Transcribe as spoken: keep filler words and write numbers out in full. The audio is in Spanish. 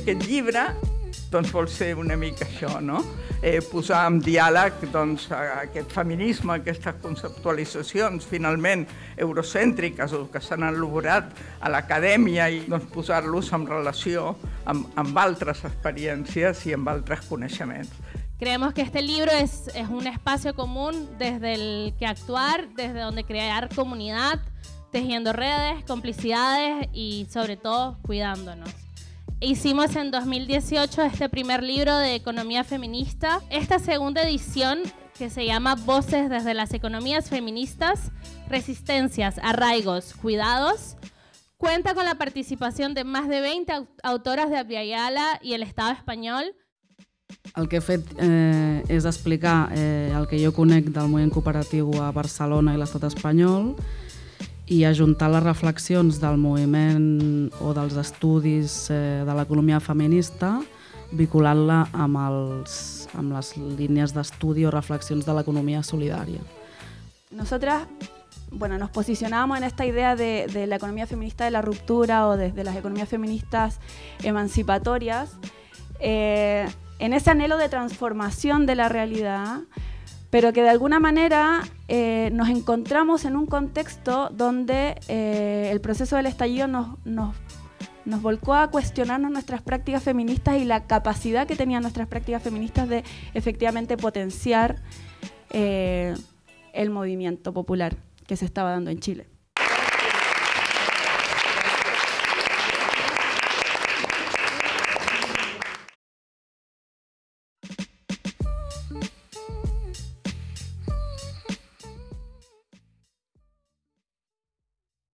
Aquest llibre, doncs, vol ser una mica això, no? Eh, posar en diàleg, doncs, aquest feminisme, aquestes conceptualitzacions finalment eurocèntriques o que s'han elaborat a l'acadèmia, i doncs posar-los en relació amb, amb altres experiències i amb altres coneixements. Creemos que este libro es, es un espacio común desde el que actuar, desde donde crear comunidad, tejiendo redes, complicidades y sobre todo cuidándonos. Hicimos en dos mil dieciocho este primer libro de economía feminista. Esta segunda edición, que se llama Voces desde las economías feministas, resistencias, arraigos, cuidados, cuenta con la participación de más de veinte autoras de Abya Yala y el Estado español. El que he fet eh, és explicar eh, el que jo conec del moviment cooperatiu a Barcelona i l'Estat espanyol, i ajuntar les reflexions del moviment o dels estudis de l'economia feminista, vinculant-la amb, els, amb les líneas de estudio o reflexions de la economía solidaria. Nosotras, bueno, nos posicionábamos en esta idea de, de la economía feminista de la ruptura o desde las economías feministas emancipatorias, eh, en ese anhelo de transformación de la realidad, pero que de alguna manera eh, nos encontramos en un contexto donde eh, el proceso del estallido nos, nos, nos volcó a cuestionarnos nuestras prácticas feministas y la capacidad que tenían nuestras prácticas feministas de efectivamente potenciar eh, el movimiento popular que se estaba dando en Chile.